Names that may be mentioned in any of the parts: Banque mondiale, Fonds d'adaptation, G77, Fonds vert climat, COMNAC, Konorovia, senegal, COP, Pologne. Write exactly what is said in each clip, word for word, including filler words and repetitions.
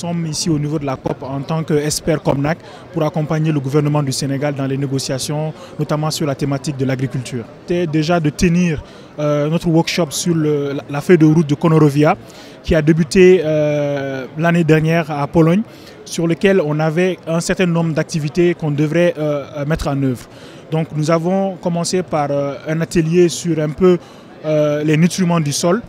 Nous sommes ici au niveau de la COP en tant qu'experts COMNAC pour accompagner le gouvernement du Sénégal dans les négociations, notamment sur la thématique de l'agriculture. C'était déjà de tenir euh, notre workshop sur le, la feuille de route de Konorovia qui a débuté euh, l'année dernière à Pologne, sur lequel on avait un certain nombre d'activités qu'on devrait euh, mettre en œuvre. Donc nous avons commencé par euh, un atelier sur un peu euh, les nutriments du sol,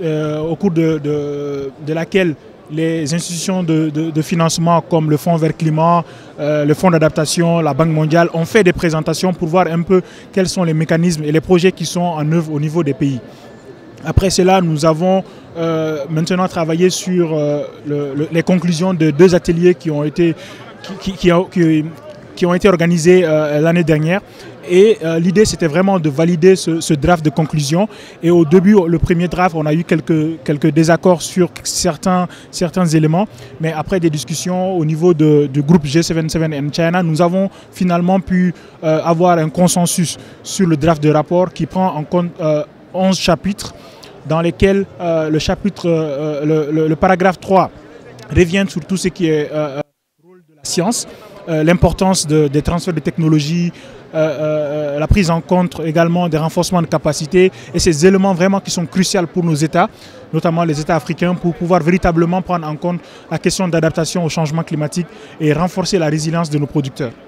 euh, au cours de, de, de laquelle les institutions de, de, de financement comme le Fonds vert climat, euh, le Fonds d'adaptation, la Banque mondiale ont fait des présentations pour voir un peu quels sont les mécanismes et les projets qui sont en œuvre au niveau des pays. Après cela, nous avons euh, maintenant travaillé sur euh, le, le, les conclusions de deux ateliers qui ont été, qui, qui, qui, qui ont été organisés euh, l'année dernière. Et euh, l'idée, c'était vraiment de valider ce, ce draft de conclusion. Et au début, le premier draft, on a eu quelques, quelques désaccords sur certains, certains éléments. Mais après des discussions au niveau de, du groupe G soixante-dix-sept en China, nous avons finalement pu euh, avoir un consensus sur le draft de rapport qui prend en compte euh, onze chapitres, dans lesquels euh, le, chapitre, euh, le, le, le paragraphe trois revient sur tout ce qui est euh, rôle de la science, euh, l'importance de, des transferts de technologies, Euh, euh, la prise en compte également des renforcements de capacité et ces éléments vraiment qui sont cruciaux pour nos États, notamment les États africains, pour pouvoir véritablement prendre en compte la question d'adaptation au changement climatique et renforcer la résilience de nos producteurs.